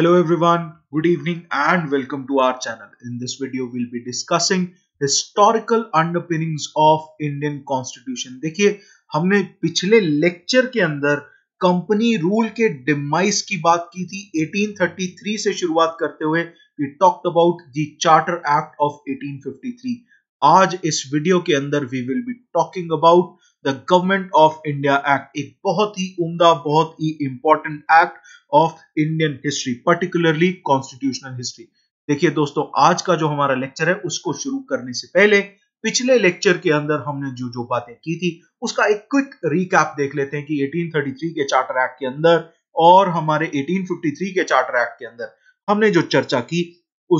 Hello everyone, good evening and welcome to our channel. In this video we'll be discussing historical underpinnings of Indian Constitution. देखिए हमने पिछले lecture के अंदर company rule के demise की बात की थी. 1833 से शुरुआत करते हुए we talked about the Charter Act of 1853. आज इस वीडियो के अंदर we will be talking about the Government of India Act, एक बहुत ही उम्दा, बहुत ही important act of Indian history, particularly constitutional history. देखिए दोस्तों, आज का जो हमारा लेक्चर है उसको शुरू करने से पहले पिछले लेक्चर के अंदर हमने जो बातें की थी उसका एक क्विक रिकैप देख लेते हैं कि 1833 के चार्टर एक्ट के अंदर और हमारे 1853 के चार्टर एक्ट के अंदर हमने जो चर्चा की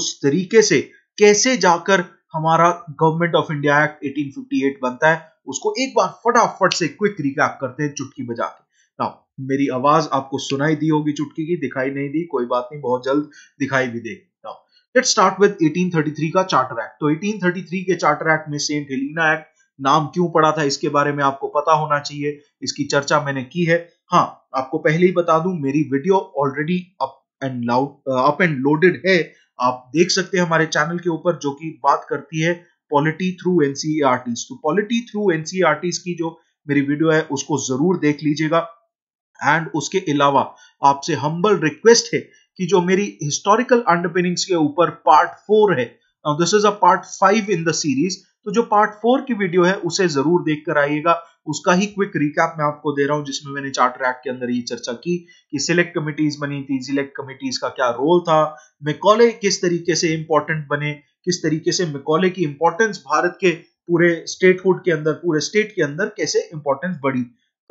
उस तरीके से कैसे जाकर हमारा गवर्नमेंट ऑफ इंडिया एक्ट 1858 बनता है उसको एक बार फटाफट से क्विक रिकैप करते हैं चुटकी बजा के. नाउ मेरी आवाज आपको सुनाई दी होगी, चुटकी की दिखाई नहीं दी, कोई बात नहीं, बहुत जल्द दिखाई भी देगी. नाउ लेट्स स्टार्ट विद 1833 का चार्टर एक्ट. तो 1833 के चार्टर एक्ट में सेंट हेलिना एक्ट नाम क्यों पड़ा था इसके बारे में आपको पता होना चाहिए, इसकी चर्चा मैंने की है. हाँ, आपको पहले ही बता दूं मेरी video already up and loaded है, आप देख सकते हैं हमारे चैनल के ऊपर, जो कि बात करती है पॉलिटी थ्रू एनसीईआरटीज. तो पॉलिटी थ्रू एनसीईआरटीज की जो मेरी वीडियो है उसको जरूर देख लीजिएगा. एंड उसके अलावा आपसे हम्बल रिक्वेस्ट है कि जो मेरी हिस्टोरिकल अंडरपिनिंग्स के ऊपर पार्ट 4 है, this is a part 5 in the series, तो जो पार्ट 4 की वीडियो है उसे जरूर देख कर आइएगा. उसका ही क्विक रिकैप मैं आपको दे रहा हूं जिसमें मैंने चार्टर एक्ट के अंदर ये चर्चा की कि सिलेक्ट कमिटीज बनी थी, सिलेक्ट कमिटीज का क्या रोल था, मैकॉले किस तरीके से इंपॉर्टेंट बने, किस तरीके से मैकॉले की इंपॉर्टेंस भारत के पूरे स्टेटहुड के अंदर, पूरे स्टेट के अंदर कैसे इंपॉर्टेंस बढ़ी,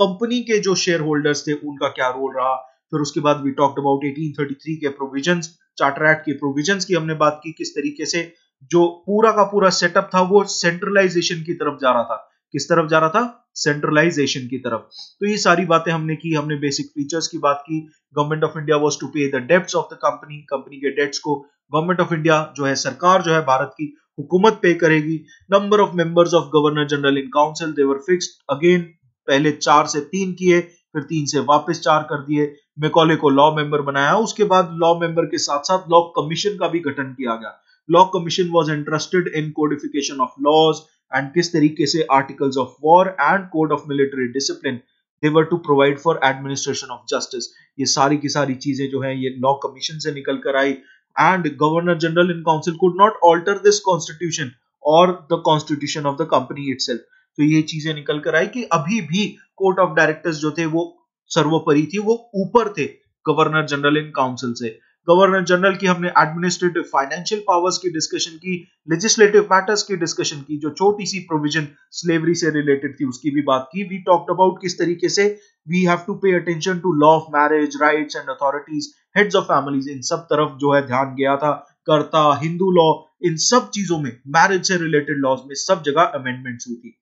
कंपनी के जो शेयर होल्डर्स थे उनका क्या रोल रहा. फिर उसके बाद वी टॉक्ड अबाउट 1833 के प्रोविजंस, चार्टर एक्ट के प्रोविजंस की हमने बात की, किस तरीके से जो पूरा का पूरा सेटअप था वो सेंट्रलाइजेशन की तरफ जा रहा था. किस तरफ जा रहा था? सेंट्रलाइजेशन की तरफ. तो ये सारी बातें हमने की, हमने बेसिक फीचर्स की बात की. Government of India was to pay the debts of the company, company के डेट्स को गवर्नमेंट ऑफ इंडिया जो है, सरकार जो है भारत की, हुकूमत पे करेगी. Number of members of governor general in council they were fixed again, पहले 4 से 3 किए, फिर 3 से वापस 4 कर दिए. मैकॉले को लॉ मेंबर बनाया, उसके बाद लॉ मेंबर के साथ साथ लॉ कमीशन का भी गठन किया गया. Law commission was interested in codification of laws and किस तरीके से articles of war and code of military discipline they were to provide for administration of justice. ये सारी की सारी चीजें जो है ये लॉ कमीशन से निकल कर आई. And governor general in council could not alter this constitution और the constitution of the company itself. तो ये चीजें निकल कर आई कि अभी भी कोर्ट ऑफ डायरेक्टर्स जो थे वो सर्वोपरि थी, वो ऊपर थे गवर्नर जनरल इन काउंसिल से. गवर्नर जनरल की हमने एडमिनिस्ट्रेटिव फाइनेंशियल पावर्स की डिस्कशन की, लेजिस्लेटिव मैटर्स की डिस्कशन की, जो छोटी सी प्रोविजन स्लेवरी से रिलेटेड थी उसकी भी बात की. वी टॉक्ड अबाउट किस तरीके से we have to pay attention to law of marriage, rights and authorities, heads of families, इन सब तरफ जो है ध्यान गया था. कर्ता, हिंदू लॉ, इन सब चीजों में, मैरिज से रिलेटेड लॉज में सब जगह अमेंडमेंट्स हुई थी.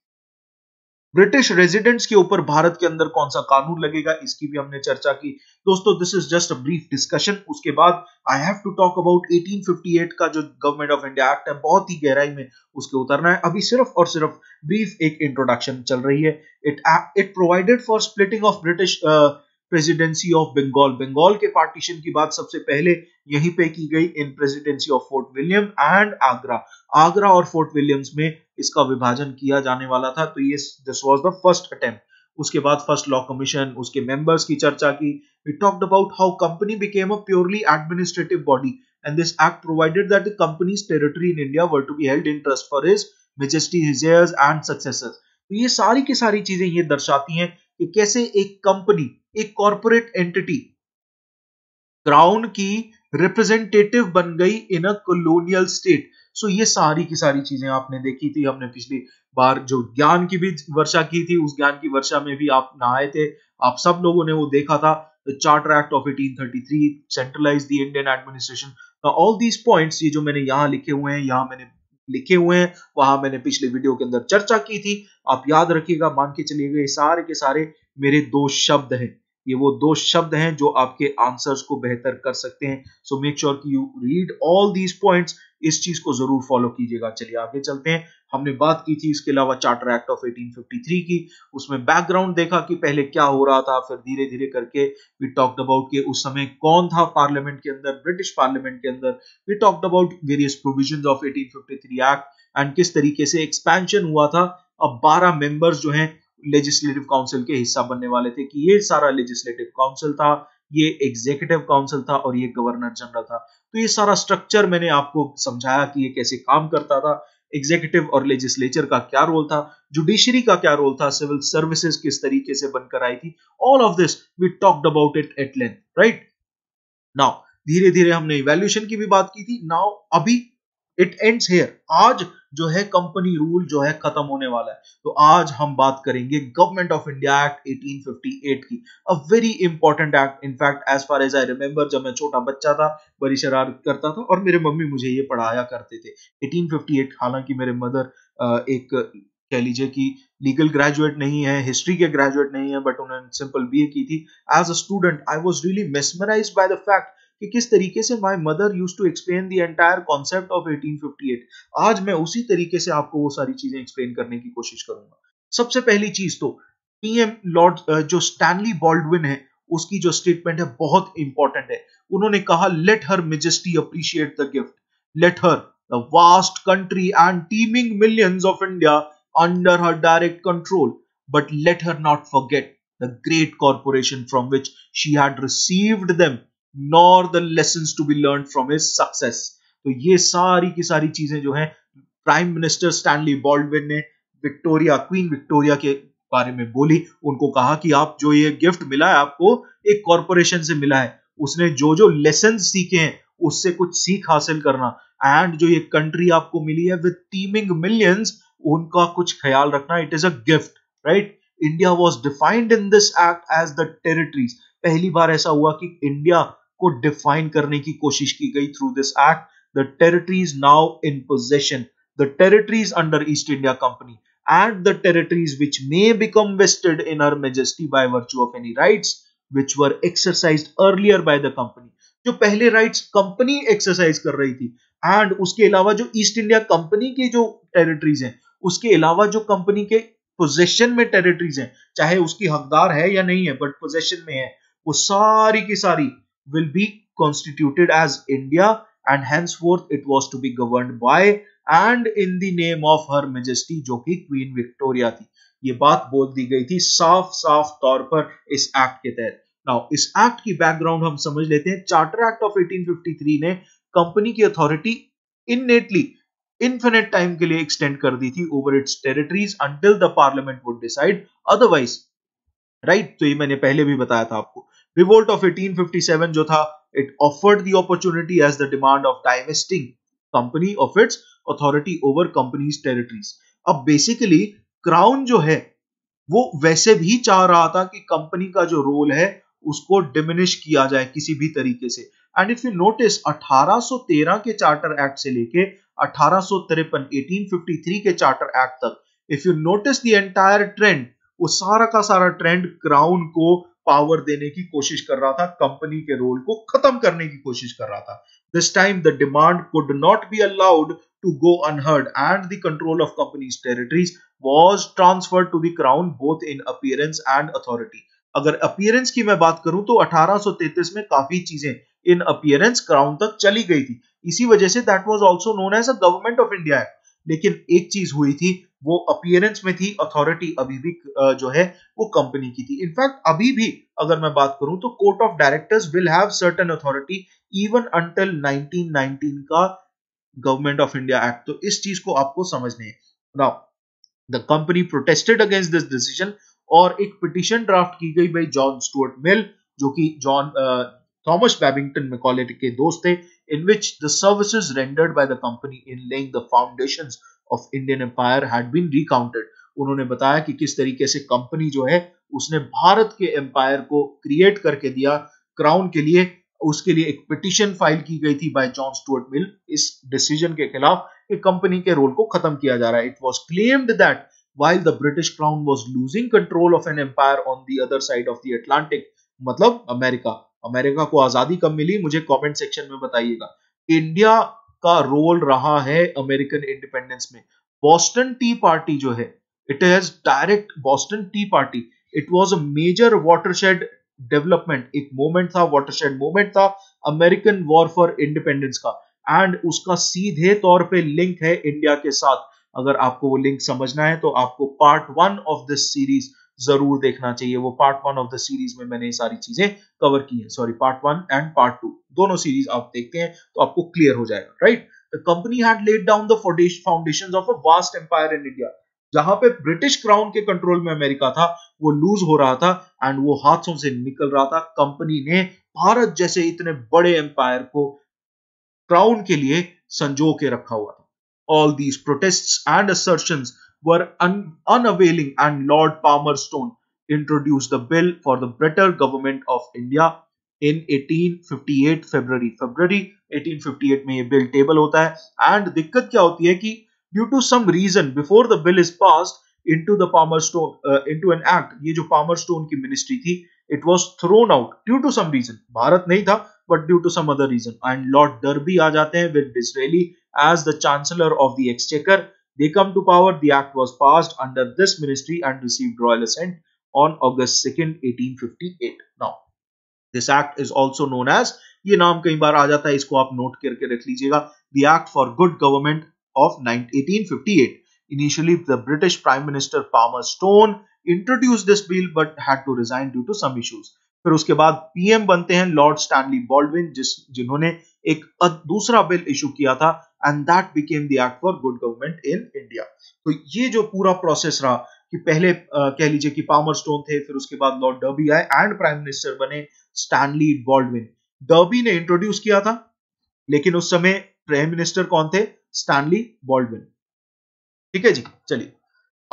ब्रिटिश रेजिडेंट्स के ऊपर भारत के अंदर कौन सा कानून लगेगा इसकी भी हमने चर्चा की. दोस्तों this is just a brief discussion. उसके बाद I have to talk about 1858 का जो गवर्नमेंट ऑफ इंडिया एक्ट है, बहुत ही गहराई में उसके उतरना है. अभी सिर्फ और सिर्फ ब्रीफ एक इंट्रोडक्शन चल रही है. It provided for splitting of British presidency of Bengal. Bengal के पार्टीशन की बात सबसे पहले यहीं पे की गई in presidency of Fort William and Agra. Agra और फोर्ट विलियम्स में इसका विभाजन किया जाने वाला था. तो ये this was the first attempt. उसके बाद फर्स्ट लॉ कमीशन, उसके मेंबर्स की चर्चा की. We talked about how company became a purely administrative body and this act provided that the company's territory in India were to be held in trust for his majesty, his heirs and successors. तो ये सारी की सारी चीजें ये दर्शाती हैं कि कैसे एक कंपनी, एक कॉर्पोरेट एंटिटी क्राउन की रिप्रेजेंटेटिव बन गई इन अ कॉलोनियल स्टेट. सो ये सारी की सारी चीजें आपने देखी थी. हमने पिछली बार जो ज्ञान की भी वर्षा की थी उस ज्ञान की वर्षा में भी आप नहाए थे, आप सब लोगों ने वो देखा था. The charter act of 1833 centralise the Indian administration. All these points ये जो मैंने यहाँ लिखे हुए हैं, यहाँ मैंने लिखे हुए हैं, वहां मैंने पिछले वीडियो के अंदर चर्चा की थी. आप याद रखिएगा, मान के चलिएगा ये सारे के सारे मेरे 2 शब्द हैं, ये वो दो शब्द हैं जो आपके आंसर्स को बेहतर कर सकते हैं. सो मेक श्योर कि you read all these points, इस चीज को जरूर फॉलो कीजिएगा. चलिए आगे चलते हैं. हमने बात की थी इसके अलावा चार्टर एक्ट ऑफ 1853 की, उसमें बैकग्राउंड देखा कि पहले क्या हो रहा था, फिर धीरे धीरे करके वी टॉक्ड अबाउट के उस समय कौन था पार्लियामेंट के अंदर, ब्रिटिश पार्लियामेंट के अंदर. We talked about various provisions of 1853 act and किस तरीके से एक्सपेंशन हुआ था. अब 12 मेंबर्स जो हैं लेजिस्लेटिव काउंसिल के हिस्सा बनने वाले थे, कि ये सारा लेजिस्लेटिव काउंसिल था, ये एग्जीक्यूटिव काउंसिल था और ये गवर्नर जनरल था. तो ये सारा स्ट्रक्चर मैंने आपको समझाया कि ये कैसे काम करता था, एग्जीक्यूटिव और लेजिस्लेचर का क्या रोल था, जुडिशरी का क्या रोल था, सिविल सर्विसेज किस तरीके से बनकर आई थी. All of this we talked about it at length. Right now धीरे धीरे हमने इवैल्यूएशन की भी बात की थी. नाउ अभी इट एंड्स हियर. आज जो है कंपनी रूल जो है खत्म होने वाला है, तो आज हम बात करेंगे गवर्नमेंट ऑफ इंडिया एक्ट 1858 की. A very important act, in fact as far as I remember जब मैं छोटा बच्चा था बड़ी शरारत करता था और मेरे मम्मी मुझे ये पढ़ाया करते थे 1858. हालांकि मेरे मदर एक कह लीजिए कि लीगल ग्रेजुएट नहीं है, हिस्ट्री के ग्रेजुएट नहीं है, बट उन्होंने सिंपल बीए की थी. As a student I was really mesmerised by the fact कि किस तरीके से my mother used to explain the entire concept of 1858. आज मैं उसी तरीके से आपको वो सारी चीजें एक्सप्लेन करने की कोशिश करूंगा. सबसे पहली चीज तो पीएम लॉर्ड जो स्टैनली बॉल्डविन है उसकी जो स्टेटमेंट है बहुत इंपॉर्टेंट है. उन्होंने कहा let her majesty appreciate the gift, let her the vast country and teeming millions of India under her direct control, but let her not forget the great corporation from which she had received them nor the lessons to be learned from his success. तो ये सारी की सारी चीजें जो हैं prime minister Stanley Baldwin ने Victoria, queen Victoria के बारे में बोली. उनको कहा कि आप जो ये गिफ्ट मिला है आपको एक कॉरपोरेशन से मिला है, उसने जो जो लेसन सीखे हैं उससे कुछ सीख हासिल करना, एंड जो ये कंट्री आपको मिली है विद टीमिंग मिलियंस उनका कुछ ख्याल रखना. It is a gift. Right. India was defined in this act as the territories. पहली बार ऐसा हुआ कि इंडिया को डिफाइन करने की कोशिश की गई through this act. The territories now in possession, the territories under East India company and the territories which may become vested in her majesty by virtue of any rights which were exercised earlier by the company. जो पहले rights company exercise कर रही थी, and उसके अलावा जो east India company के जो टेरिटरीज हैं उसके अलावा जो कंपनी के पोजेशन में टेरिटरीज हैं, चाहे उसकी हकदार है या नहीं है बट पोजेशन में है, वो सारी की सारी will be constituted as India, and henceforth it was to be governed by and in the name of Her Majesty जो कि Queen Victoria थी. ये बात बोल दी गई थी साफ साफ तौर पर इस एक्ट के तहत. Now इस एक्ट की बैकग्राउंड हम समझ लेते हैं. चार्टर एक्ट ऑफ 1853 ने कंपनी की अथॉरिटी इननेटली इनफिनिट टाइम के लिए एक्सटेंड कर दी थी over its territories until the parliament would decide otherwise. Right. तो ये मैंने पहले भी बताया था आपको. Revolt of 1857 जो था, it offered the opportunity as the demand of divesting company of its authority over company's territories. अब basically crown जो है वो वैसे भी चाह रहा था कि कंपनी का जो रोल है उसको डिमिनिश किया जाए किसी भी तरीके से. एंड इफ यू नोटिस 1813 के चार्टर एक्ट से लेके 1853 1853 के चार्टर एक्ट तक if you notice the entire trend, वो सारा का सारा ट्रेंड क्राउन को पावर देने की कोशिश कर रहा था, कंपनी के रोल को खत्म करने की कोशिश कर रहा था. This time the demand could not be allowed to go unheard and the control of company's territories was transferred to the crown both in appearance and authority. अगर appearance की मैं बात करूं तो 1833 में काफी चीजें in appearance crown तक चली गई थी, इसी वजह से that was also known as a Government of India Act. लेकिन एक चीज हुई थी वो अपीयरेंस में थी, अथॉरिटी अभी भी जो है वो कंपनी की थी. इनफैक्ट अभी भी अगर मैं बात करूं तो court of directors will have certain authority even until 1919 का गवर्नमेंट ऑफ इंडिया एक्ट. तो इस चीज को आपको समझने है. Now the company protested against this decision और एक पिटिशन ड्राफ्ट की गई बाय जॉन स्टुअर्ट मिल जो कि जॉन थॉमस बैबिंगटन मैकॉले के दोस्त थे, in which the services rendered by the company in laying the foundations of Indian Empire had been recounted. उन्होंने बताया कि किस तरीके से कंपनी जो है उसने भारत के एम्पायर को क्रिएट करके दिया क्राउन के लिए. उसके लिए एक पिटिशन फाइल की गई थी बाय जॉन स्टुअर्ट मिल इस डिसीजन के खिलाफ कि कंपनी के रोल को खत्म किया जा रहा है. It was claimed that while the British crown was losing control of an empire on the other side of the Atlantic, मतलब अमेरिका। अमेरिका को आजादी कब मिली, मुझे कमेंट सेक्शन में बताइएगा। इंडिया का रोल रहा है अमेरिकन इंडिपेंडेंस में। बोस्टन टी पार्टी जो है, it has direct, Boston tea party it was a major watershed development, एक मोमेंट था, वाटरशेड मोमेंट था अमेरिकन वॉर फॉर इंडिपेंडेंस का, एंड उसका सीधे तौर पे लिंक है इंडिया के साथ। अगर आपको वो लिंक समझना है तो आपको पार्ट 1 ऑफ दिस सीरीज जरूर देखना चाहिए। वो पार्ट 1 ऑफ द सीरीज में मैंने सारी चीजें कवर की है, सॉरी पार्ट 1 एंड पार्ट 2 दोनों सीरीज आप देखते हैं तो आपको क्लियर हो जाएगा, right. The company had laid down the foundations of a vast empire in India. जहां पे ब्रिटिश क्राउन के कंट्रोल में अमेरिका था वो लूज हो रहा था एंड वो हाथों से निकल रहा था। कंपनी ने भारत जैसे इतने बड़े एम्पायर को क्राउन के लिए संजो के रखा हुआ था। All these protests and assertions were unavailing, and Lord Palmerston introduced the bill for the better government of India in 1858 February 1858 में ये bill table होता है। And दिक्कत क्या होती है कि due to some reason before the bill is passed into the Palmerston into an act, ये जो Palmerston की ministry थी, it was thrown out due to some reason। Bharat नहीं था but due to some other reason, and Lord Derby आ जाते हैं with Disraeli as the Chancellor of the Exchequer. They come to power. The act was passed under this ministry and received royal assent on August 2nd, 1858. Now, this act is also known as, ये नाम कई बार आ जाता है, इसको आप note करके रख लीजिएगा, the Act for Good Government of 1858. Initially, the British Prime Minister Palmerston introduced this bill but had to resign due to some issues. फिर उसके बाद पीएम बनते हैं लॉर्ड स्टैनली बॉल्डविन, जिन्होंने एक दूसरा बिल इशू किया था, and that became the act for good government in India. तो ये जो पूरा प्रोसेस रहा कि पहले कह लीजिए कि पामरस्टोन थे, फिर उसके बाद लॉर्ड डर्बी आए एंड प्राइम मिनिस्टर बने स्टैनली बॉल्डविन। डर्बी ने इंट्रोड्यूस किया था, लेकिन उस समय प्राइम मिनिस्टर कौन थे? Stanley Baldwin. ठीक है जी, चलिए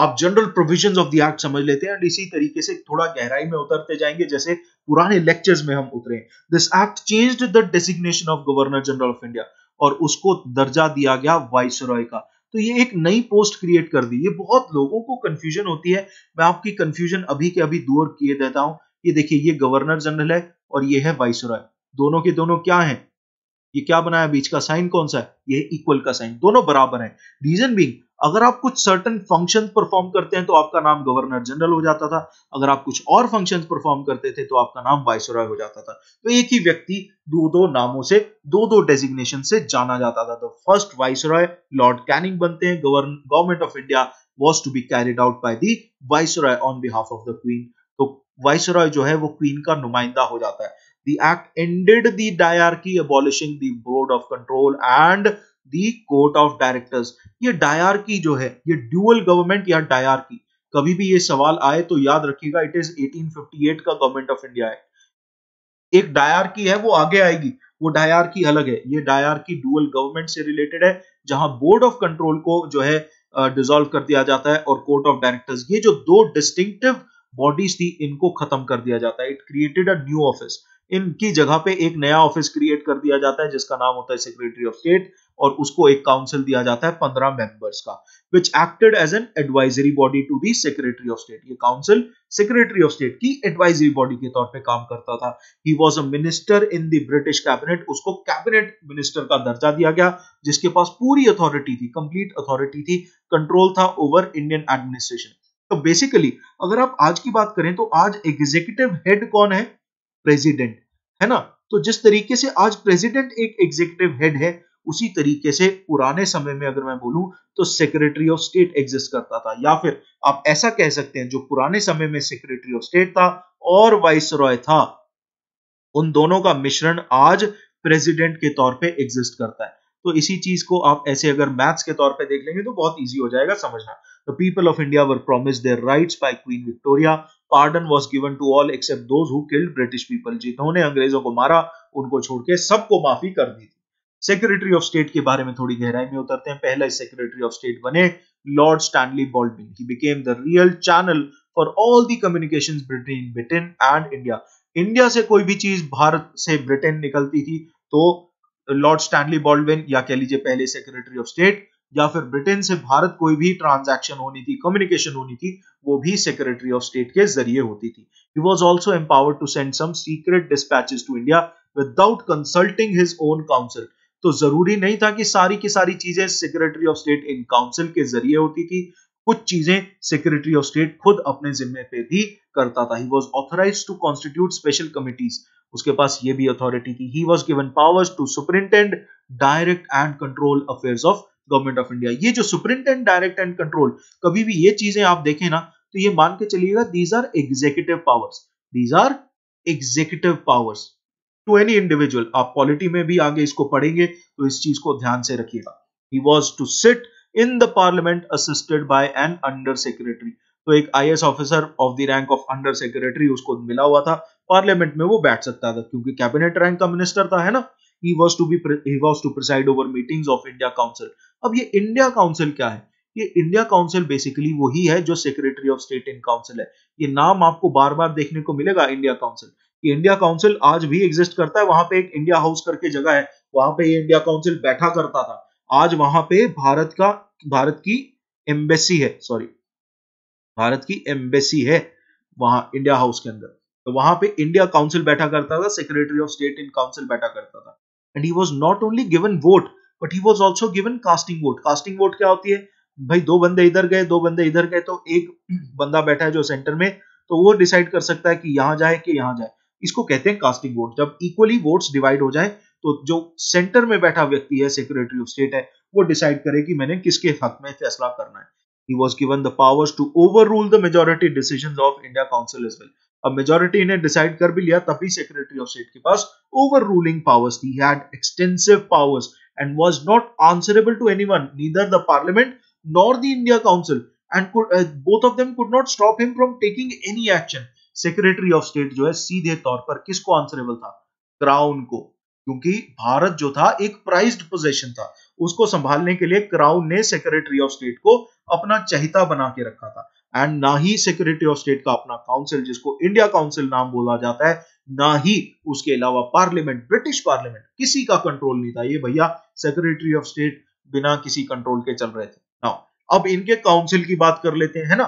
आप general provisions of the act समझ लेते हैं और इसी तरीके से थोड़ा गहराई में उतरते जाएंगे जैसे पुराने लेक्चर्स में हम उतरे। This act changed the designation of governor general of India, और उसको दर्जा दिया गया वाइसरॉय का। तो ये एक नई पोस्ट क्रिएट कर दी। ये बहुत लोगों को कंफ्यूजन होती है, मैं आपकी कंफ्यूजन अभी के अभी दूर किए देता हूं। ये देखिए, ये गवर्नर जनरल है और ये है वाइसरॉय, दोनों के दोनों क्या है, ये क्या बनाया, बीच का साइन कौन सा है? ये इक्वल का साइन, दोनों बराबर है। रीजन बीइंग, अगर आप कुछ सर्टेन फंक्शंस परफॉर्म करते हैं तो आपका नाम गवर्नर जनरल हो जाता था, अगर आप कुछ और फंक्शंस परफॉर्म करते थे तो आपका नाम वाइसरॉय हो जाता था। तो एक ही व्यक्ति दो-दो नामों से, दो-दो डेजिग्नेशन से जाना जाता था। तो फर्स्ट वाइसरॉय लॉर्ड कैनिंग बनते हैं। Government of India was to be carried out by the viceroy on behalf of the queen. तो वाइसरॉय जो है वो क्वीन का नुमाइंदा हो जाता है। The act ended the dyarchy abolishing the board of control and the court of directors. ये डायरकी जो है, ये ड्यूअल गवर्नमेंट या डायरकी, कभी भी ये सवाल आए तो याद रखिएगा, इट इज 1858 का गवर्नमेंट ऑफ इंडिया एक्ट। एक डायरकी है, वो आगे आएगी, वो डायरकी अलग है। ये डायरकी ड्यूअल गवर्नमेंट से रिलेटेड है, जहां बोर्ड ऑफ कंट्रोल को जो है डिसॉल्व कर दिया जाता है और कोर्ट ऑफ डायरेक्टर्स, ये जो दो डिस्टिंक्टिव बॉडीज थी, इनको खत्म कर दिया जाता है। It created a new office, इनकी जगह पे एक नया ऑफिस क्रिएट कर दिया जाता है जिसका नाम होता है सेक्रेटरी ऑफ स्टेट, और उसको एक काउंसिल दिया जाता है 15 मेंबर्स का, which acted as an advisory body to the secretary of state. ये काउंसिल सेक्रेटरी ऑफ स्टेट की एडवाइजरी बॉडी के तौर पे काम करता था। He was a minister in the British cabinet, उसको कैबिनेट मिनिस्टर का दर्जा दिया गया, जिसके पास पूरी अथॉरिटी थी, कंप्लीट अथॉरिटी थी, कंट्रोल था ओवर इंडियन एडमिनिस्ट्रेशन। तो बेसिकली अगर आप आज की बात करें तो आज एग्जीक्यूटिव हेड कौन है? प्रेसिडेंट, है ना। तो जिस तरीके से आज प्रेसिडेंट एक एग्जीक्यूटिव हेड है, उसी तरीके से पुराने समय में अगर मैं बोलूं तो सेक्रेटरी ऑफ स्टेट एग्जिस्ट करता था, या फिर आप ऐसा कह सकते हैं जो पुराने समय में सेक्रेटरी ऑफ स्टेट था और वाइसरॉय था, उन दोनों का मिश्रण आज प्रेसिडेंट के तौर पे एग्जिस्ट करता है। तो इसी चीज को आप ऐसे अगर मैथ्स के तौर पे देख लेंगे तो बहुत इजी हो जाएगा समझना। The people of India were promised their rights by queen Victoria. Pardon was given to all except those who killed British people. जिन्होंने अंग्रेजों को मारा उनको छोड़ के सबको माफी कर दी थी। सेक्रेटरी ऑफ स्टेट के बारे में थोड़ी गहराई में उतरते हैं। पहला सेक्रेटरी ऑफ स्टेट बने Lord Stanley Baldwin. He became the real channel for all the communications between Britain and India. India से कोई भी चीज भारत से ब्रिटेन निकलती थी तो लॉर्ड स्टैनली बॉल्डविन, या कह लीजिए पहले सेक्रेटरी ऑफ स्टेट, या फिर ब्रिटेन से भारत कोई भी ट्रांजैक्शन होनी थी, कम्युनिकेशन होनी थी, वो भी सेक्रेटरी ऑफ स्टेट के जरिए होती थी। He was also empowered to send some secret dispatches to India without consulting his own council. तो जरूरी नहीं था कि सारी चीजें secretary of state in council के जरिए होती थी, कुछ चीजें सेक्रेटरी ऑफ स्टेट खुद अपने जिम्मे पे भी करता था। He was authorized to constitute special committees. उसके पास ये भी अथॉरिटी थी। He was given powers to superintend, direct and control affairs of government of India. ये जो सुपरिंटेंडेंट, डायरेक्ट एंड कंट्रोल, कभी भी ये चीजें आप देखें ना तो ये मान के चलिएगा these are executive powers, these are executive powers to any individual. आप पॉलिटी में भी आगे इसको पढ़ेंगे तो इस चीज को ध्यान से रखिएगा। He was to sit in the parliament assisted by an under secretary. तो एक IAS officer of the rank of under secretary उसको मिला हुआ था, पार्लियामेंट में वो बैठ सकता था क्योंकि कैबिनेट रैंक का मिनिस्टर था, है ना। He was to preside over meetings of India Council. अब ये India Council क्या है? ये India Council basically वही है जो Secretary of State in Council है। ये नाम आपको बार-बार देखने को मिलेगा India Council। ये India Council आज भी exist करता है, वहाँ पे एक India House करके जगह है, वहाँ पे ये India Council बैठा करता था। आज वहाँ पे भारत की embassy है, sorry, भारत की embassy है वहाँ India House के अंदर। तो वहाँ पे India Council बैठा करता था, Secretary of State in Council बैठा करता था। And he was not only given vote, but he was also given casting vote. Casting vote क्या होती है भाई? दो बंदे इधर गए, दो बंदे इधर गए, तो एक बंदा बैठा है जो सेंटर में, तो वो डिसाइड कर सकता है कि यहाँ जाए कि यहाँ जाए। इसको कहते हैं कास्टिंग वोट। जब इक्वली वोट्स डिवाइड हो जाए तो जो सेंटर में बैठा व्यक्ति है, सेक्रेटरी ऑफ स्टेट है, वो डिसाइड करे कि मैंने किसके हक में फैसला करना है। He was given the powers to overrule the majority decisions of India Council as well. अब मेजॉरिटी ने डिसाइड कर भी लिया तभी सेक्रेटरी ऑफ स्टेट के पास ओवररूलिंग पावर्स थी। He had extensive powers and was not answerable to anyone, neither the Parliament nor the India Council, and both of them could not stop him from taking any action. Secretary of state जो है सीधे तौर पर किसको answerable था? Crown को, क्योंकि भारत जो था एक प्राइज्ड पोजीशन था, उसको संभालने के लिए क्राउन ने सेक्रेटरी ऑफ स्टेट को अपना चहिता बना के रखा था। एंड ना ही सेक्रेटरी ऑफ स्टेट का अपना काउंसिल जिसको इंडिया काउंसिल नाम बोला जाता है, ना ही उसके अलावा पार्लियामेंट, ब्रिटिश पार्लियामेंट, किसी का कंट्रोल नहीं था। ये भैया सेक्रेटरी ऑफ स्टेट बिना किसी कंट्रोल के चल रहे थे। नाउ अब इनके काउंसिल की बात कर लेते हैं, है ना।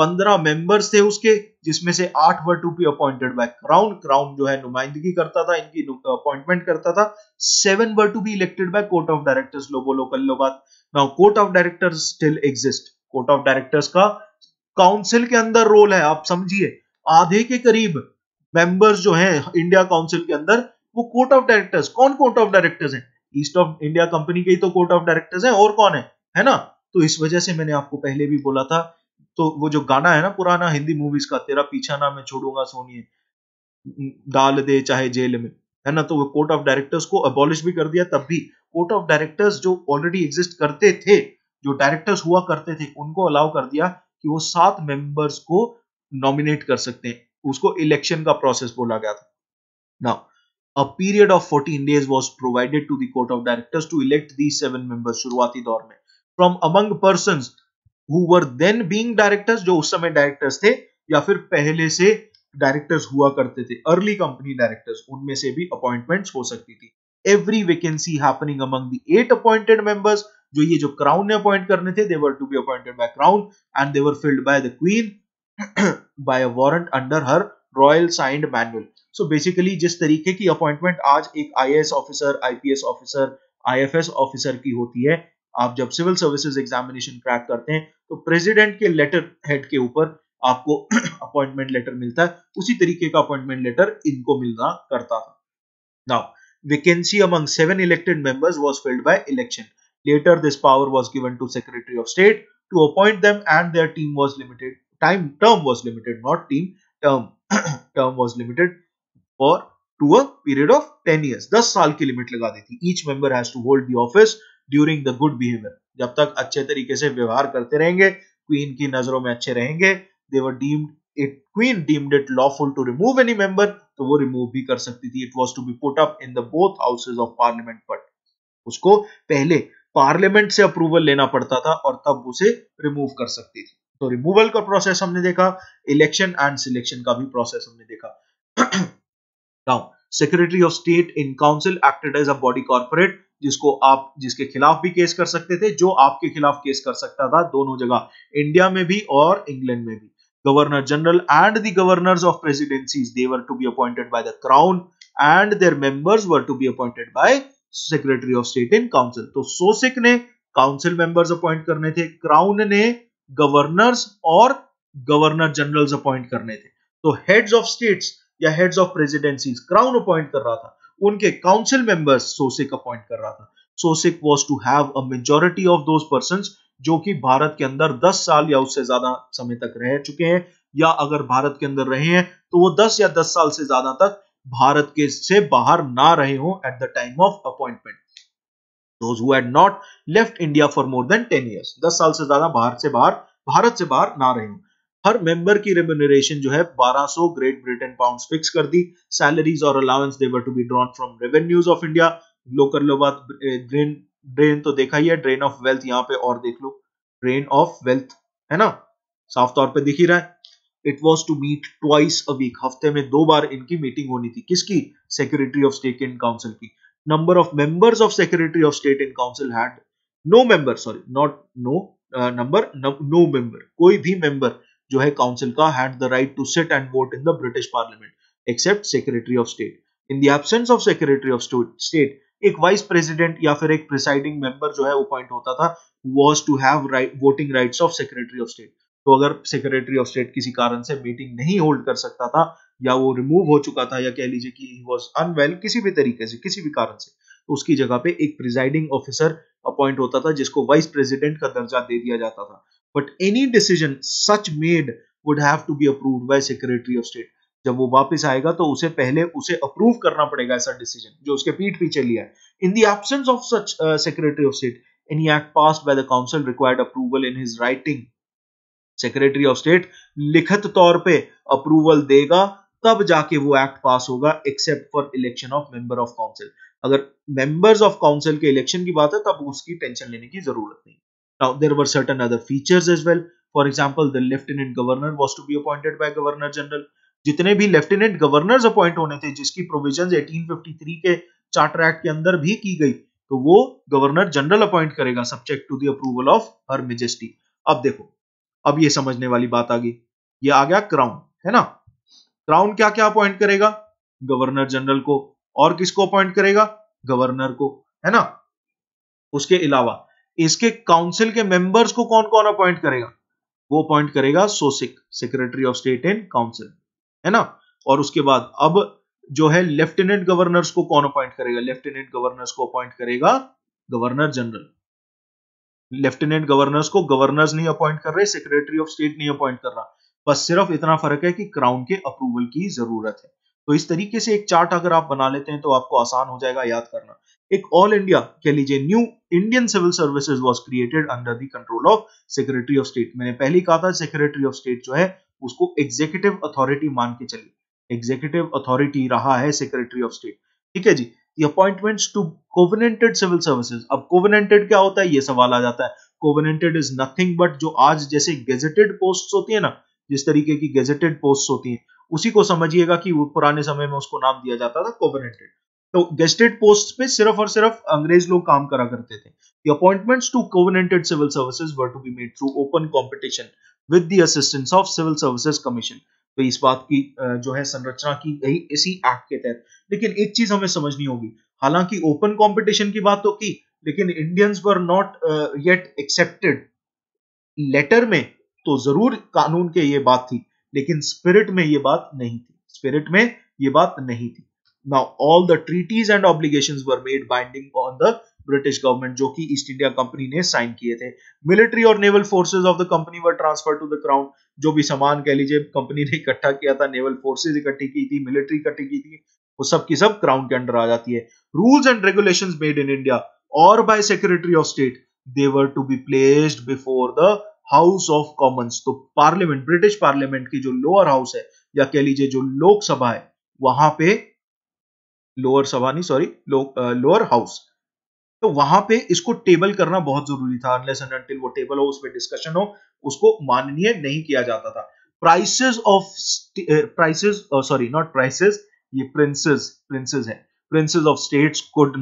15 मेंबर्स थे उसके, जिसमें से 8 were to be appointed by crown. Crown जो है नुमाइंदगी करता था, इनकी अपॉइंटमेंट करता था। 7 were to be elected by court of directors. लोगों लोकल लो बात। Now court of directors still exist. Court of directors का काउंसिल के अंदर रोल है, आप समझिए आधे के करीब मेंबर्स जो हैं इंडिया काउंसिल के अंदर वो कोर्ट ऑफ डायरेक्टर्स। कौन कोर्ट ऑफ डायरेक्टर्स हैं? ईस्ट ऑफ इंडिया कंपनी के ही तो कोर्ट ऑफ डायरेक्टर्स हैं, और कौन है, है ना। तो इस वजह से मैंने आपको पहले भी बोला था, तो वो जो गाना है ना पुराना हिंदी मूवीज का, तेरा पीछा ना मैं छोड़ूंगा सोनिए, डाल दे चाहे जेल में, है ना। तो वो कोर्ट ऑफ डायरेक्टर्स को अबॉलिश भी कर दिया, तब भी कोर्ट ऑफ डायरेक्टर्स जो ऑलरेडी एग्जिस्ट करते थे, जो डायरेक्टर्स हुआ करते थे, उनको अलाउ कर दिया कि वो 7 मेंबर्स को नॉमिनेट कर सकते हैं। उसको इलेक्शन का प्रोसेस बोला गया था। Now a period of 14 days was provided to the court of directors to elect the 7 members. शुरुआती दौर में from among persons who were then being directors, जो उस समय डायरेक्टर्स थे या फिर पहले से डायरेक्टर्स हुआ करते थे, अर्ली कंपनी डायरेक्टर्स, उनमें से भी अपॉइंटमेंट्स हो सकती थी। Every vacancy happening among the 8 appointed members, जो ये जो क्राउन ने अपॉइंट करने थे, they were to be appointed by crown and they were filled by the queen by a warrant under her royal signed manual. So basically जिस तरीके की appointment आज एक IAS officer, IPS officer, IFS officer की होती है, आप जब सिविल सर्विसेज एग्जामिनेशन क्रैक करते हैं तो प्रेसिडेंट के लेटर हेड के ऊपर आपको अपॉइंटमेंट लेटर मिलता है, उसी तरीके का अपॉइंटमेंट लेटर इनको मिलना करता था। Now vacancy among 7 elected members was filled by election. Later, this power was given to Secretary of State to appoint them, and their team was limited. Term was limited, not team. Term was limited for to a period of 10 years. 10 साल की limit लगा दी थी. Each member has to hold the office during the good behavior. जब तक अच्छे तरीके से व्यवहार करते रहेंगे, Queen की नजरों में अच्छे रहेंगे, they were deemed it. Queen deemed it lawful to remove any member, तो वो remove भी कर सकती थी. It was to be put up in the both houses of Parliament, but उसको पहले पार्लियामेंट से अप्रूवल लेना पड़ता था और तब उसे रिमूव कर सकती थी। तो रिमूवल का प्रोसेस हमने देखा, इलेक्शन एंड सिलेक्शन का भी प्रोसेस हमने देखा। Now secretary of state in council acted as a body corporate जिसको आप जिसके खिलाफ भी केस कर सकते थे, जो आपके खिलाफ केस कर सकता था, दोनों जगह इंडिया में भी और इंग्लैंड में भी। Governor general and the governors of presidencies they were to be appointed by the crown and their members were to be appointed by secretary of state in council. तो सोसिक ने काउंसिल मेंबर्स अपॉइंट करने थे, crown ने governors और governor generals appoint करने थे। तो heads of states या heads of presidencies crown appoint कर रहा था, उनके काउंसिल मेंबर्स सोसिक अपॉइंट कर रहा था। सोसिक was to have a majority of those persons जो कि भारत के अंदर 10 साल या उससे ज्यादा समय तक रह चुके हैं, या अगर भारत के अंदर रहे हैं तो वो 10 या 10 साल से ज्यादा तक भारत के से बाहर ना रहे हों at the time of appointment. Those who had not left India for more than 10 years, 10 साल से ज्यादा भारत से बाहर ना रहे हों। हर मेंबर की रेम्यूनरेशन जो है 1200 ग्रेट ब्रिटेन पाउंड्स फिक्स कर दी। सैलरीज और allowance they were to be drawn from revenues of India. लो कर लो बात, ड्रेन तो देखा ही है, ड्रेन ऑफ वेल्थ यहाँ पे और देख लो, ड्रेन ऑफ वेल्थ है ना, साफ तौर पे दिख ही रहा है। It was to meet twice a week, हफ्ते में 2 बार इनकी मीटिंग होनी थी। किसकी? Secretary of state in council की। Number of members of secretary of state in council had no member, sorry not no number, no member, कोई भी मेंबर जो है काउंसिल का had the right to sit and vote in the British parliament except secretary of state. In the absence of secretary of state एक vice president या फिर एक presiding member जो है अपॉइंट होता था, was to have voting rights of secretary of state. तो अगर सेक्रेटरी ऑफ स्टेट किसी कारण से मीटिंग नहीं होल्ड कर सकता था, या वो रिमूव हो चुका था, या कह लीजिए कि ही वाज अनवेल, किसी भी तरीके से किसी भी कारण से, तो उसकी जगह पे एक प्रिसाइडिंग ऑफिसर अपॉइंट होता था जिसको वाइस प्रेसिडेंट का दर्जा दे दिया जाता था। But any decision such made would have to be approved by secretary of state. जब वो वापस आएगा तो उसे पहले उसे अप्रूव करना पड़ेगा ऐसा डिसीजन जो उसके पीठ पीछे लिया है। In the absence of such secretary of state any act passed by the council required approval in his writing. Secretary of state लिखित तौर पे अप्रूवल देगा तब जाके वो एक्ट पास होगा, except for election of member of council. अगर members of council के इलेक्शन की बात है तब उसकी टेंशन लेने की जरूरत नहीं। Now there were certain other features as well. For example, the lieutenant governor was to be appointed by governor general. जितने भी lieutenant governors appoint होने थे, जिसकी provisions 1853 के charter act के अंदर भी की गई, तो वो governor general appoint करेगा, subject to the approval of her majesty. अब देखो, अब ये समझने वाली बात आ गई, ये आ गया crown, है ना? Crown क्या क्या appoint करेगा? Governor general को। और किसको appoint करेगा? Governor को, है ना? उसके अलावा इसके काउंसिल के मेंबर्स को कौन कौन अपॉइंट करेगा? वो अपॉइंट करेगा सोसिक, secretary of state in council, है ना। और उसके बाद अब जो है लेफ्टिनेंट गवर्नर्स को कौन अपॉइंट करेगा? लेफ्टिनेंट गवर्नर्स को अपॉइंट करेगा गवर्नर जनरल। लेफ्टिनेंट गवर्नर्स को गवर्नर्स नहीं अपॉइंट कर रहे, सेक्रेटरी ऑफ स्टेट नहीं अपॉइंट कर रहा, बस सिर्फ इतना फर्क है कि क्राउन के अप्रूवल की जरूरत है। तो इस तरीके से एक चार्ट अगर आप बना लेते हैं तो आपको आसान हो जाएगा याद करना। एक ऑल इंडिया कह लीजिए new Indian civil services was created under the control of secretary of state. मैंने पहले ही कहा था सेक्रेटरी ऑफ स्टेट जो है उसको एग्जीक्यूटिव अथॉरिटी मान के चलिए, एग्जीक्यूटिव अथॉरिटी रहा है सेक्रेटरी ऑफ स्टेट, ठीक है जी। The appointments to covenanted civil services, अब कोवेनेंटेड क्या होता है ये सवाल आ जाता है। कोवेनेंटेड इज नथिंग बट जो आज जैसे गेजेटेड पोस्ट होती है ना, जिस तरीके की गेजेटेड पोस्ट होती है उसी को समझिएगा कि वो पुराने समय में उसको नाम दिया जाता था कोवेनेंटेड। तो गेजेटेड पोस्ट पे सिर्फ और सिर्फ अंग्रेज लोग काम करा करते थे। The appointments to covenanted civil services were to be made through open competition with the assistance of Civil Services Commission। तो इस बात की जो है संरचना की गई इसी एक्ट के तहत। लेकिन एक चीज हमें समझनी होगी, हालांकि ओपन कंपटीशन की बात तो की, लेकिन Indians were not yet accepted. Later में तो जरूर कानून के ये बात थी, लेकिन स्पिरिट में ये बात नहीं थी, स्पिरिट में ये बात नहीं थी। Now all the treaties and obligations were made binding on the British government, जो कि ईस्ट इंडिया कंपनी ने साइन किए थे। मिलिट्री और naval forces of the company were transfer to the crown. जो भी सामान कह लीजिए कंपनी ने इकट्ठा किया था, नेवल फोर्सेज इकट्ठी की थी, मिलिट्री इकट्ठी की थी, वो सब की सब क्राउन के अंडर आ जाती है। Rules and regulations made in India और by secretary of state they were to be placed before the house of commons. तो पार्लियामेंट, ब्रिटिश पार्लियामेंट की जो लोअर हाउस है या कह लीजिए जो लोकसभा है, वहां पे लोअर हाउस, तो वहां पे इसको टेबल करना बहुत जरूरी था। अनलेस एंड अनटिल वो टेबल हो, उस पे डिस्कशन हो, उसको माननीय नहीं किया जाता था। Prices of prices sorry not prices ये प्रिंसेस प्रिंसेस है princes of states could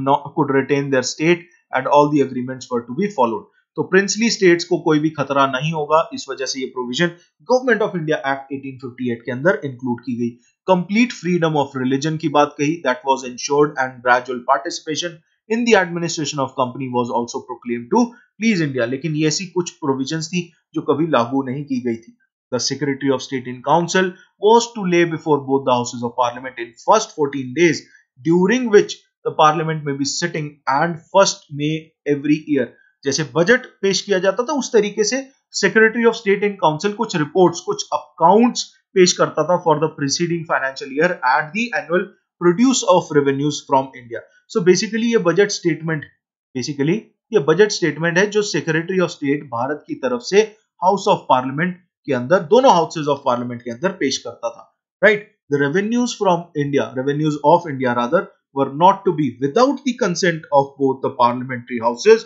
retain their state and all the agreements were to be followed. तो princely states को कोई भी खतरा नहीं होगा. इस वजह से ये provision Government of India Act 1858 के अंदर include की गई. Complete freedom of religion की बात कही, that was ensured and gradual participation in the administration of company was also proclaimed to please India. लेकिन ये ऐसी कुछ provisions थी जो कभी लागू नहीं की गई थी. The Secretary of State in Council was to lay before both the houses of Parliament in first 14 days, during which the Parliament may be sitting and first May every year. जैसे budget पेश किया जाता था उस तरीके से secretary of state in council कुछ reports, कुछ अकाउंट्स पेश करता था for the preceding financial year and the annual produce of revenues from India. So basically ये बजट स्टेटमेंट है जो सेक्रेटरी ऑफ स्टेट भारत की तरफ से हाउस ऑफ पार्लियामेंट के अंदर, दोनों हाउसेज ऑफ पार्लियामेंट के अंदर पेश करता था. Right, the revenues from India, revenues of India rather, were not to be without the consent of both the parliamentary houses.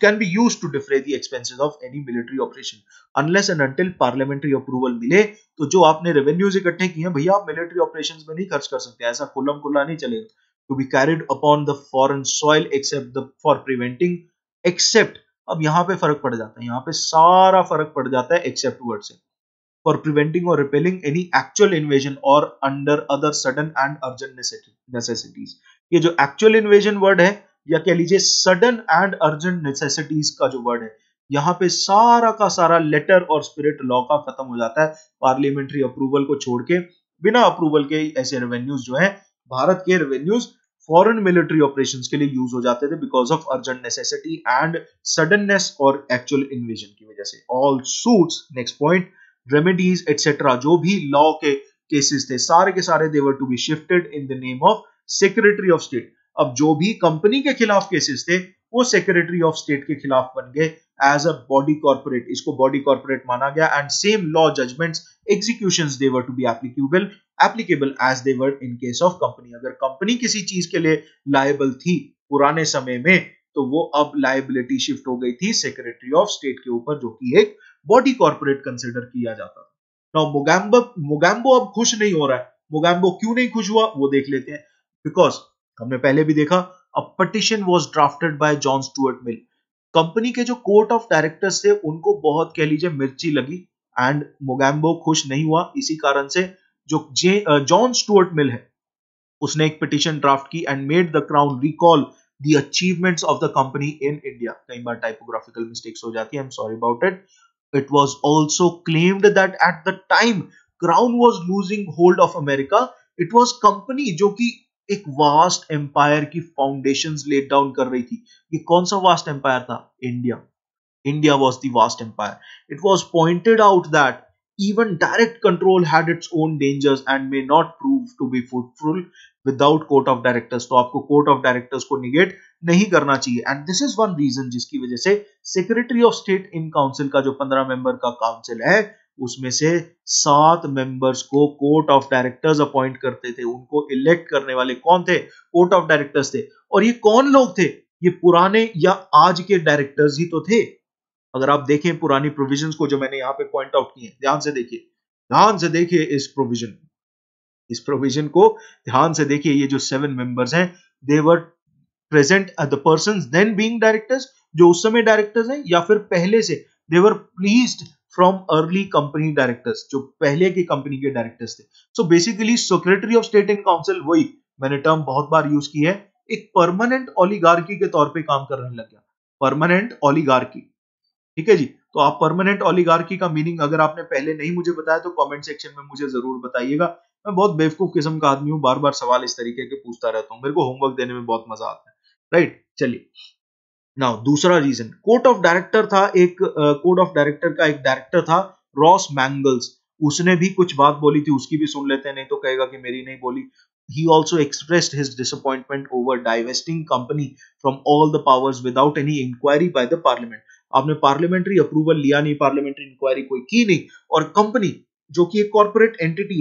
Can be used to defray the expenses of any military operation unless and until parliamentary approval मिले. तो जो आपने revenues इकट्ठे किए हैं भैया आप military operations में नहीं खर्च कर सकते, ऐसा खुल्लम खुल्ला नहीं चलेगा. To be carried upon the foreign soil except अब यहाँ पे फर्क पड़ जाता है, यहाँ पे सारा फर्क पड़ जाता है except word से. For preventing or repelling any actual invasion or under other sudden and urgent necessities. ये जो actual invasion word है या कह लीजिए सडन एंड अर्जेंट नेसेसिटीज का जो वर्ड है, यहाँ पे सारा का सारा लेटर और स्पिरिट लॉ का खत्म हो जाता है. पार्लियामेंट्री अप्रूवल को छोड़ के बिना अप्रूवल के ऐसे रेवेन्यूज जो है भारत के रेवेन्यूज फॉरेन मिलिट्री ऑपरेशंस के लिए यूज हो जाते थे because of urgent necessity and suddenness और एक्चुअल इन्वेजन की वजह से. All suits, next point, remedies etcetera, जो भी लॉ के केसेस थे सारे के सारे they were to be shifted in the name of secretary of state. अब जो भी कंपनी के खिलाफ केसेस थे वो सेक्रेटरी ऑफ स्टेट के खिलाफ बन गए एज अ बॉडी कॉर्पोरेट, इसको बॉडी कॉर्पोरेट माना गया. And same law judgments executions they were to be applicable as they were in case of company. अगर कंपनी किसी चीज के लिए लायबल थी पुराने समय में तो वो अब लायबिलिटी शिफ्ट हो गई थी सेक्रेटरी ऑफ स्टेट के ऊपर जो कि एक बॉडी कॉर्पोरेट कंसिडर किया जाता था. नाउ मोगैम्बो अब खुश नहीं हो रहा है. मोगैम्बो क्यों नहीं खुश हुआ वो देख लेते हैं. बिकॉज हमने पहले भी देखा, a petition was drafted by John Stuart Mill. Company के जो कोर्ट ऑफ डायरेक्टर्स थे उनको बहुत कह लीजिए मिर्ची लगी एंड मोगैम्बो खुश नहीं हुआ. इसी कारण से जो जॉन स्टुअर्ट मिल है उसने एक पिटिशन ड्राफ्ट की and made the crown recall the achievements of the company in India. कई बार टाइपोग्राफिकल मिस्टेक्स हो जाती है, I am sorry about it. It was also claimed that at the time crown was losing hold of America. It was company जो कि एक vast empire की foundations late down कर रही थी. ये कौन सा वास्ट एम्पायर था? India. India was the vast empire. It was pointed out that even direct control had its own dangers and may not prove to be fruitful without court of directors. तो आपको court of directors को negate नहीं करना चाहिए. And this is one reason जिसकी वजह से secretary of state in council का जो 15 मेंबर का काउंसिल है उसमें से 7 मेंबर्स को कोर्ट ऑफ डायरेक्टर्स अपॉइंट करते थे. उनको इलेक्ट करने वाले कौन थे? कोर्ट ऑफ डायरेक्टर्स थे. और ये कौन लोग थे? ये पुराने या आज के डायरेक्टर्स ही तो थे. अगर आप देखें पुरानी प्रोविजंस को जो मैंने यहाँ पे पॉइंट आउट किए, ध्यान से देखिए इस प्रोविजन को ध्यान से देखिए. ये जो 7 मेंबर्स हैं they were present the persons then being directors, जो उस समय डायरेक्टर्स हैं या फिर पहले से, they were pleased from early company directors, जो पहले के कंपनी के डायरेक्टर्स थे. So basically secretary of state in council, वही मैंने टर्म बहुत बार यूज की है, एक परमानेंट ओलिगार्की के तौर पे काम करने लग गया. परमानेंट ओलिगार्की, ठीक है जी. तो आप परमानेंट ओलिगार्की का मीनिंग अगर आपने पहले नहीं मुझे बताया तो कमेंट सेक्शन में मुझे जरूर बताइएगा. मैं बहुत बेवकूफ किस्म का आदमी हूँ, बार बार सवाल इस तरीके के पूछता रहता हूँ, मेरे को होमवर्क देने में बहुत मजा आता है. राइट, चलिए. नाउ दूसरा रीजन, कोर्ट ऑफ डायरेक्टर था, एक कोर्ट ऑफ डायरेक्टर का एक डायरेक्टर था रॉस मैंगल्स. उसने भी कुछ बात बोली थी, उसकी भी सुन लेते हैं, नहीं तो कहेगा कि मेरी नहीं बोली. He also expressed his disappointment over divesting company from all the powers without any inquiry by the parliament. आपने पार्लियामेंट्री अप्रूवल लिया नहीं, पार्लियामेंट्री इंक्वायरी कोई की नहीं, और कंपनी जो कि एक कॉर्पोरेट एंटिटी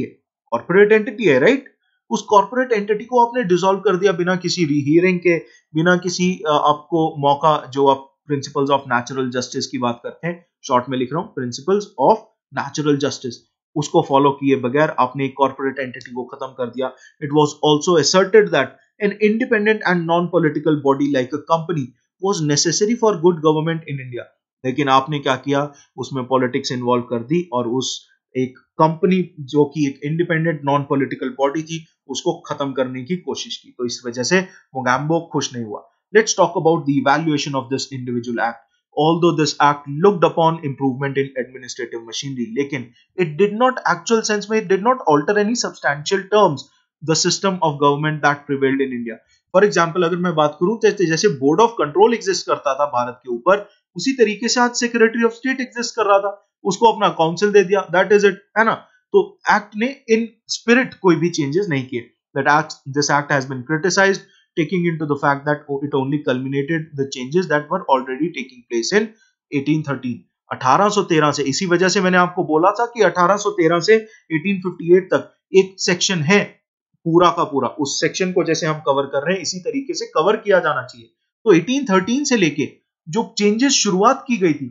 है, राइट, उस कॉर्पोरेट एंटिटी को आपने डिसॉल्व कर दिया बिना किसी रीहियरिंग के, बिना किसी आपको मौका, जो आप प्रिंसिपल्स ऑफ नेचुरल जस्टिस की बात करते हैं, शॉर्ट में लिख रहा हूं, प्रिंसिपल्स ऑफ नेचुरल जस्टिस. उसको फॉलो किए बगैर आपने कॉर्पोरेट एंटिटी को खत्म कर दिया. It was also asserted that an independent and non political body like a company was necessary for good government in India. लेकिन आपने क्या किया, उसमें पॉलिटिक्स इन्वॉल्व कर दी और उस एक कंपनी जो कि एक इंडिपेंडेंट नॉन पॉलिटिकल बॉडी थी उसको खत्म करने की कोशिश की. तो इस वजह से मोगैम्बो खुश नहीं हुआ. Let's talk about the evaluation of this individual act. Although this act looked upon improvement in administrative machinery, लेकिन it did not actual sense में it did not alter any substantial terms the system of government that prevailed in India. For example, अगर मैं बात करूँ तो जैसे board of control exist करता था भारत के ऊपर, उसी तरीके से आज सेक्रेटरी ऑफ स्टेट एग्जिस्ट कर रहा था, उसको अपना काउंसिल दे दिया, दैट इज इट, है ना. तो एक्ट ने इन स्पिरिट कोई भी चेंजेस नहीं किए. This act has been criticized, taking into the fact that it only culminated the changes that were already taking place in 1813. 1813 से, इसी वजह से मैंने आपको बोला था कि 1813 से 1858 तक एक सेक्शन है पूरा का पूरा, उस सेक्शन को जैसे हम कवर कर रहे हैं इसी तरीके से कवर किया जाना चाहिए. तो 1813 से लेके जो चेंजेस शुरुआत की गई थी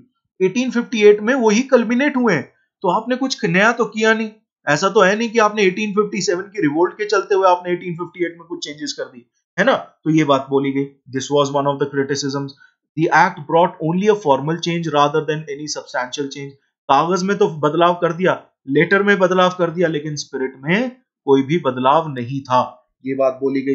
1858 में वही कल्मिनेट हुए हैं. तो आपने कुछ नया तो किया नहीं. ऐसा तो है नहीं कि आपने 1857 की रिवोल्ट के चलते हुए आपने 1858 में कुछ चेंजेस कर दिए, है ना. तो ये बात बोली गई. This was one of the criticisms. The act brought only a formal change rather than any substantial change. कागज में तो बदलाव कर दिया, लेटर में बदलाव कर दिया, लेकिन स्पिरिट में कोई भी बदलाव नहीं था, ये बात बोली गई.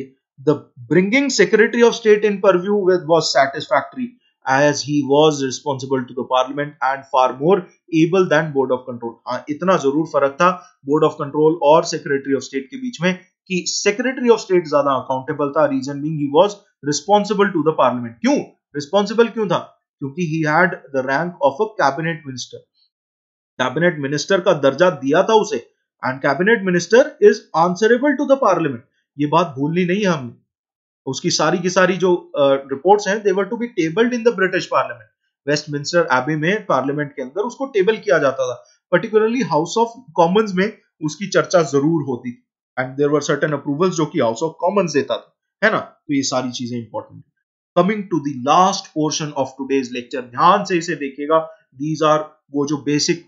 The bringing secretary of state in purview was satisfactory as he was responsible to the parliament and far more able than board of control. हाँ, इतना जरूर फर्क था बोर्ड ऑफ कंट्रोल और सेक्रेटरी ऑफ स्टेट के बीच में कि सेक्रेटरी ऑफ स्टेट ज्यादा अकाउंटेबल था. Reason being he was responsible to the parliament. क्यों रिस्पांसिबल क्यों था? क्योंकि he had the rank of a cabinet minister. Cabinet minister का दर्जा दिया था उसे, and cabinet minister is answerable to the parliament. ये बात भूलनी नहीं है हमने. उसकी सारी की सारी जो रिपोर्ट्स हैं they were to be tabled in the British parliament. Westminster Abbey में पार्लियामेंट के अंदर उसको टेबल किया जाता था. पर्टिकुलरली हाउस ऑफ कॉमन्स में उसकी चर्चा जरूर होती थी, and there were certain approvals जो कि House of Commons देता था, है ना. तो ये सारी चीजें important. Coming to the last portion of today's lecture, ध्यान से इसे देखिएगा. These are वो जो basic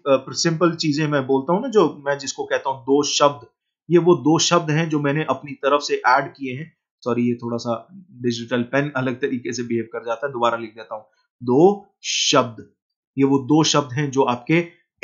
simple चीजें मैं बोलता हूँ ना, जो मैं जिसको कहता हूँ दो शब्द. ये वो दो शब्द हैं जो मैंने अपनी तरफ से add किए हैं. Sorry, ये थोड़ा सा digital pen अलग तरीके से behave कर जाता है, दोबारा लिख देता हूँ. दो शब्द, ये वो दो शब्द हैं जो आपके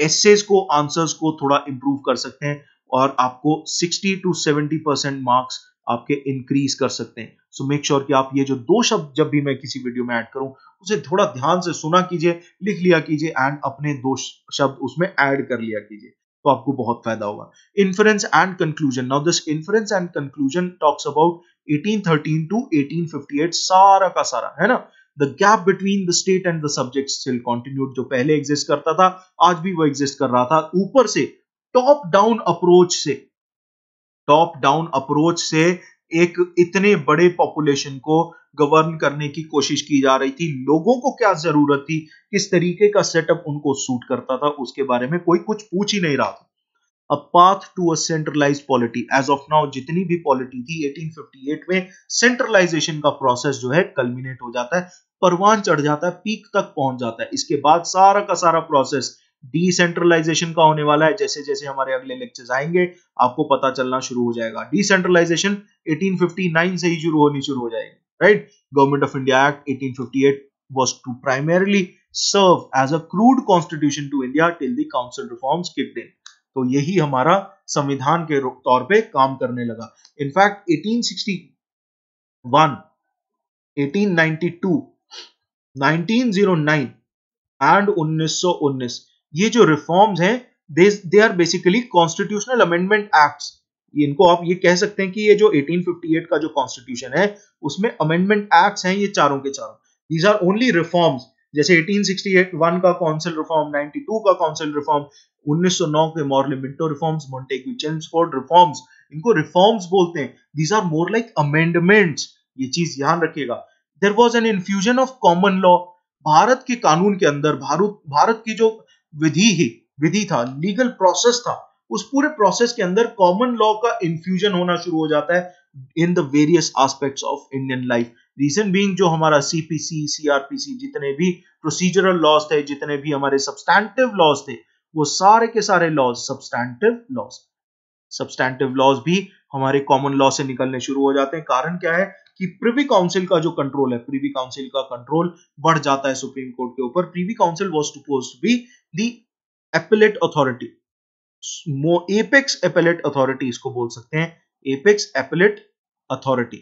essays को, answers को थोड़ा improve कर सकते हैं और आपको 60 to 70% मार्क्स आपके इंक्रीज कर सकते हैं. सो मेक श्योर कि आप ये जो दो शब्द जब भी मैं किसी वीडियो में ऐड करूं उसे थोड़ा ध्यान से सुना कीजिए, लिख लिया कीजिए, एंड अपने दो शब्द उसमें ऐड कर लिया कीजिए, तो आपको बहुत फायदा होगा. Inference and conclusion. Now this inference and conclusion talks about 1813 to 1858 सारा का सारा, है ना. The gap between the state and the subject still continued. जो पहले एग्जिस्ट करता था आज भी वो एग्जिस्ट कर रहा था. ऊपर से टॉप डाउन अप्रोच से एक इतने बड़े पॉपुलेशन को गवर्न करने की कोशिश की जा रही थी. लोगों को क्या जरूरत थी, किस तरीके का सेटअप उनको सूट करता था, उसके बारे में कोई कुछ पूछ ही नहीं रहा था. A path to a centralised polity. As of now जितनी भी पॉलिटी थी 1858 में सेंट्रलाइजेशन का प्रोसेस जो है कल्मिनेट हो जाता है, परवान चढ़ जाता है, पीक तक पहुंच जाता है. इसके बाद सारा का सारा प्रोसेस डिसेंट्रलाइजेशन का होने वाला है. जैसे जैसे हमारे अगले लेक्चर्स आएंगे आपको पता चलना शुरू हो जाएगा. डिसेंट्रलाइजेशन 1859 से ही शुरू होनी शुरू हो जाएगी, right. Government of India act 1858 was to primarily serve as a crude constitution to India till the council reforms kicked in. तो यही हमारा संविधान के तौर पे काम करने लगा. इनफैक्ट 1861, 1892, 1909 एंड 1919 ये जो रिफॉर्म्स हैं they are basically constitutional amendment acts. इनको आप ये कह सकते हैं कि ये जो 1858 का जो कॉन्स्टिट्यूशन है उसमें अमेंडमेंट एक्ट्स हैं ये चारों के चारों. These are only reforms. जैसे 1861 का काउंसिल रिफॉर्म, 92 का काउंसिल रिफॉर्म, 1909 के Morley Minto reforms, Montagu Chelmsford reforms, इनको रिफॉर्म्स बोलते हैं. These are more like amendments. ये चीज ध्यान रखिएगा. There was an infusion of common law. Bharat के कानून के अंदर भारत की जो विधि था, लीगल प्रोसेस था, उस पूरे प्रोसेस के अंदर कॉमन लॉ का इन्फ्यूजन होना शुरू हो जाता है in the various aspects of Indian life. Reason being जो हमारा सीपीसी, सीआरपीसी, जितने भी प्रोसीजरल लॉज थे, जितने भी हमारे सब्सटैंटिव लॉज थे, वो सारे के सारे लॉज सब्सटैंटिव लॉज भी हमारे कॉमन लॉ से निकलने शुरू हो जाते हैं। कारण क्या है कि प्रिवी काउंसिल का जो कंट्रोल है, प्रिवी काउंसिल का कंट्रोल बढ़ जाता है सुप्रीम कोर्ट के ऊपर। Privy council was supposed to be the appellate authority, apex appellate authority इसको बोल सकते हैं, एपेक्स एपेलेट अथॉरिटी।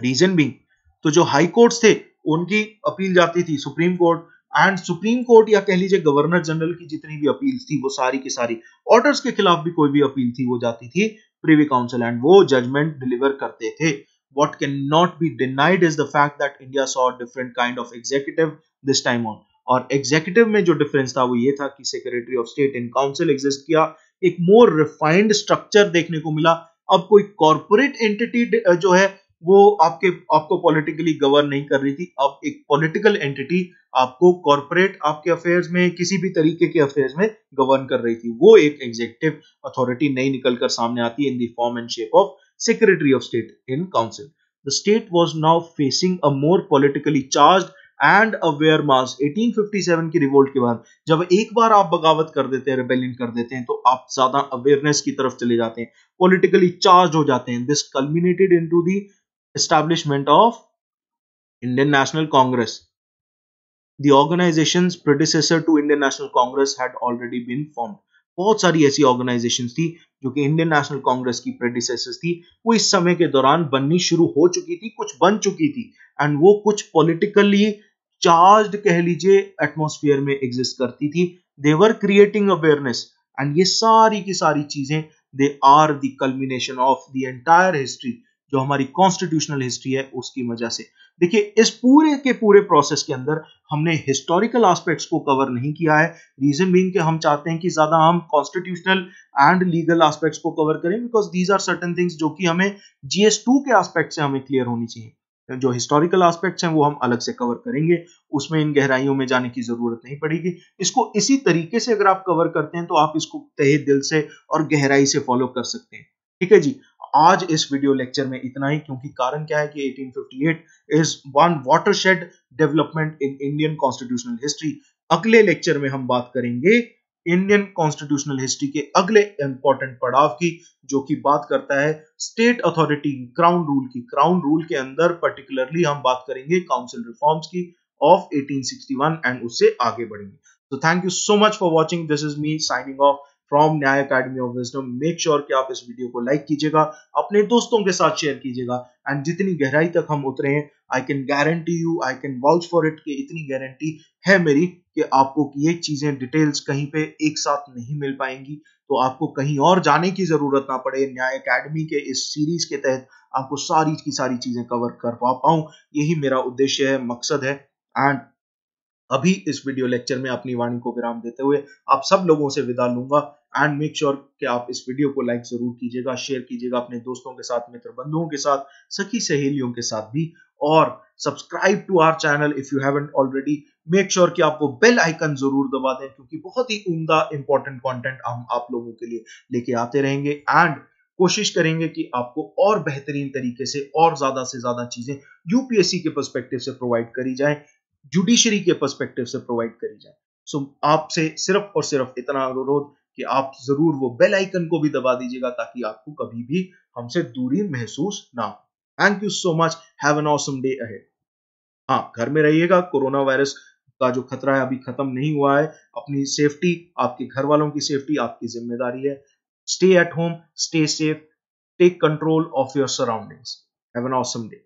रीजन भी तो जो हाई कोर्ट्स थे उनकी अपील जाती थी supreme court, and supreme court या कह लीजिए गवर्नर जनरल की जितनी भी अपील थी वो सारी की सारी ऑर्डर्स के खिलाफ भी कोई भी अपील थी वो जाती थी प्रिवी काउंसिल, एंड वो जजमेंट डिलीवर करते थे। What cannot be denied is the fact that India saw a different kind of executive this time on. और executive में जो difference था वो ये था कि Secretary of State and Council exist किया, एक more refined structure देखने को मिला। अब कोई corporate entity जो है वो आपको politically govern नहीं कर रही थी, अब एक political entity आपको corporate आपके affairs में, किसी भी तरीके के affairs में govern कर रही थी। वो एक executive authority नहीं निकल कर सामने आती in the form and shape of Secretary of State in Council. The state was now facing a more politically charged and aware mass. 1857 की revolt के बाद जब एक बार आप बगावत कर देते हैं, rebellion कर देते हैं, तो आप ज्यादा awareness की तरफ चले जाते हैं, politically charged हो जाते हैं। This culminated into the establishment of Indian National Congress. The organization's predecessor to Indian National Congress had already been formed. बहुत सारी ऐसी ऑर्गेनाइजेशंस थी जो कि इंडियन नेशनल कांग्रेस की प्रेडिसेसर्स थी, वो इस समय के दौरान बननी शुरू हो चुकी थी, कुछ बन चुकी थी, एंड वो कुछ पॉलिटिकली चार्ज्ड कह लीजिए एटमॉस्फेयर में एग्जिस्ट करती थी। They were creating awareness, and ये सारी की सारी चीजें they are the culmination of the entire history जो हमारी कॉन्स्टिट्यूशनल हिस्ट्री है उसकी वजह से। देखिए इस पूरे के पूरे प्रोसेस के अंदर हमने हिस्टोरिकल एस्पेक्ट्स को कवर नहीं किया है, रीजन बीइंग कि हम चाहते हैं कि ज्यादा हम कॉन्स्टिट्यूशनल एंड लीगल एस्पेक्ट्स को कवर करें, because these are certain things जो कि हमें जीएस2 के एस्पेक्ट से हमें क्लियर होनी चाहिए। जो हिस्टोरिकल एस्पेक्ट्स हैं वो हम अलग से कवर करेंगे, उसमें इन गहराइयों में जाने की जरूरत नहीं पड़ेगी। इसको इसी तरीके से अगर आप कवर करते हैं तो आप इसको तहे दिल से और गहराई से फॉलो कर सकते हैं। ठीक है जी, आज इस वीडियो लेक्चर में इतना ही, क्योंकि कारण क्या है कि 1858 is one watershed development in Indian constitutional history. अगले लेक्चर में हम बात करेंगे इंडियन कॉन्स्टिट्यूशनल हिस्ट्री के अगले इंपॉर्टेंट पड़ाव की, जो कि बात करता है स्टेट अथॉरिटी, क्राउन रूल की। क्राउन रूल के अंदर पर्टिकुलरली हम बात करेंगे काउंसिल रिफॉर्म्स की ऑफ 1861 एंड उससे आगे बढ़ेंगे। तो thank you so much for watching, this is me signing off from Nyaya academy of wisdom. Make sure कि आप इस वीडियो को लाइक कीजिएगा, अपने दोस्तों के साथ शेयर कीजिएगा, एंड जितनी गहराई तक हम उतरे हैं I can guarantee you, I can vouch for it कि इतनी गारंटी है मेरी कि आपको ये चीजें डिटेल्स कहीं पे एक साथ नहीं मिल पाएंगी, तो आपको कहीं और जाने की जरूरत ना पड़े। न्याय अकेडमी के इस सीरीज के तहत आपको सारी की सारी चीजें कवर कर पाऊँ, यही मेरा उद्देश्य है, मकसद है। एंड अभी इस वीडियो लेक्चर में अपनी वाणी को विराम देते हुए आप सब लोगों से विदा लूंगा, एंड मेक श्योर कि आप इस वीडियो को लाइक जरूर कीजिएगा, शेयर कीजिएगा अपने दोस्तों के साथ, मित्र बंधुओं के साथ, सखी सहेलियों के साथ भी, और subscribe to our channel if you haven't already. Make sure कि आप वो बेल आइकन जरूर दबा दें, क्योंकि बहुत ही उम्दा इंपॉर्टेंट कॉन्टेंट हम आप लोगों के लिए लेके आते रहेंगे, एंड कोशिश करेंगे कि आपको और बेहतरीन तरीके से ज्यादा चीजें यूपीएससी के पर्सपेक्टिव से प्रोवाइड करी जाए, जुडिशरी के पर्सपेक्टिव से प्रोवाइड करी जाए। सो आपसे सिर्फ और सिर्फ इतना अनुरोध कि आप जरूर वो बेल आइकन को भी दबा दीजिएगा, ताकि आपको कभी भी हमसे दूरी महसूस ना हो। Thank you so much, have an awesome day ahead. हाँ, घर में रहिएगा, कोरोना वायरस का जो खतरा है अभी खत्म नहीं हुआ है। अपनी सेफ्टी, आपके घर वालों की सेफ्टी आपकी जिम्मेदारी है। Stay at home, stay safe, take control of your surroundings. Have an awesome day.